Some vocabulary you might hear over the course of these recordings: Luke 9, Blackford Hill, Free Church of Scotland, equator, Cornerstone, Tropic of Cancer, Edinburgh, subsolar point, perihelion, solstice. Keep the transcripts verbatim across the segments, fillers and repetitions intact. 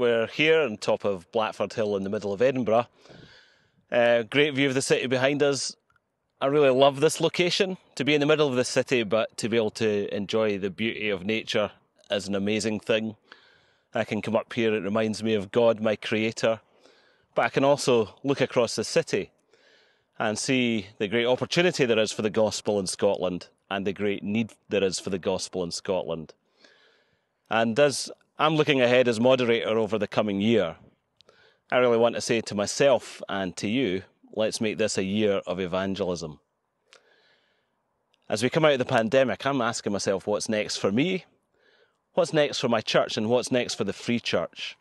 We're here on top of Blackford Hill in the middle of Edinburgh. Uh, great view of the city behind us. I really love this location, to be in the middle of the city, but to be able to enjoy the beauty of nature is an amazing thing. I can come up here, it reminds me of God, my creator, but I can also look across the city and see the great opportunity there is for the gospel in Scotland and the great need there is for the gospel in Scotland. And as I'm looking ahead as moderator over the coming year, I really want to say to myself and to you, let's make this a year of evangelism. As we come out of the pandemic, I'm asking myself, what's next for me? What's next for my church, and what's next for the Free Church?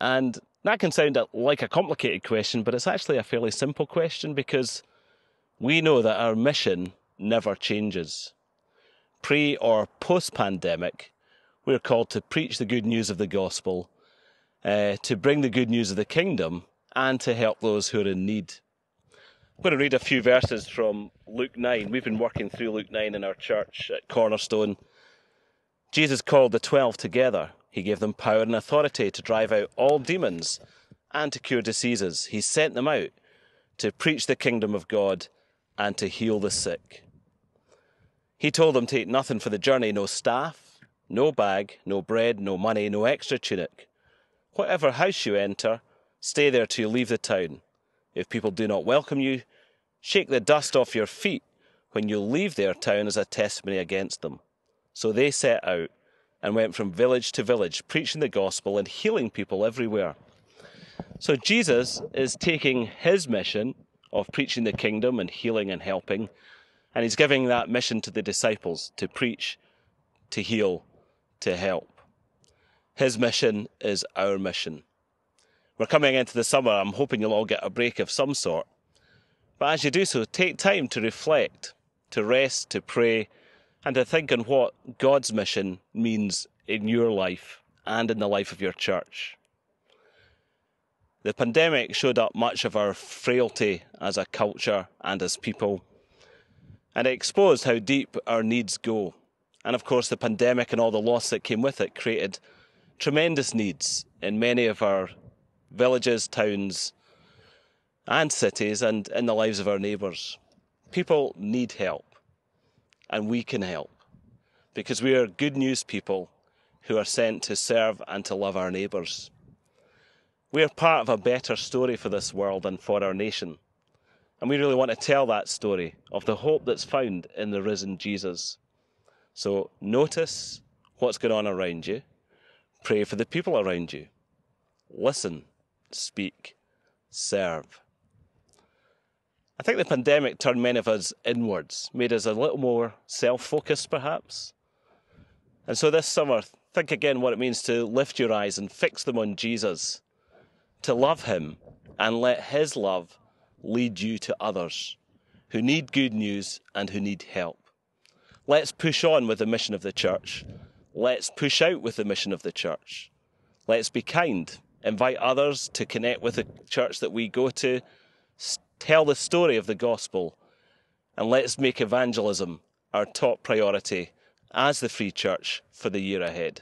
And that can sound like a complicated question, but it's actually a fairly simple question, because we know that our mission never changes. Pre or post-pandemic, we're called to preach the good news of the gospel, uh, to bring the good news of the kingdom, and to help those who are in need. I'm going to read a few verses from Luke nine. We've been working through Luke nine in our church at Cornerstone. Jesus called the twelve together. He gave them power and authority to drive out all demons and to cure diseases. He sent them out to preach the kingdom of God and to heal the sick. He told them to take nothing for the journey, no staff, no bag, no bread, no money, no extra tunic. Whatever house you enter, stay there till you leave the town. If people do not welcome you, shake the dust off your feet when you leave their town as a testimony against them. So they set out and went from village to village, preaching the gospel and healing people everywhere. So Jesus is taking his mission of preaching the kingdom and healing and helping, and he's giving that mission to the disciples, to preach, to heal, to help. His mission is our mission. We're coming into the summer. I'm hoping you'll all get a break of some sort. But as you do so, take time to reflect, to rest, to pray, and to think on what God's mission means in your life and in the life of your church. The pandemic showed up much of our frailty as a culture and as people, and it exposed how deep our needs go. And of course, the pandemic and all the loss that came with it created tremendous needs in many of our villages, towns, and cities, and in the lives of our neighbours. People need help. And we can help, because we are good news people who are sent to serve and to love our neighbours. We are part of a better story for this world and for our nation. And we really want to tell that story of the hope that's found in the risen Jesus. So notice what's going on around you. Pray for the people around you. Listen, speak, serve. I think the pandemic turned many of us inwards, made us a little more self-focused perhaps. And so this summer, think again what it means to lift your eyes and fix them on Jesus, to love him and let his love lead you to others who need good news and who need help. Let's push on with the mission of the church. Let's push out with the mission of the church. Let's be kind, invite others to connect with the church that we go to, tell the story of the gospel, and let's make evangelism our top priority as the Free Church for the year ahead.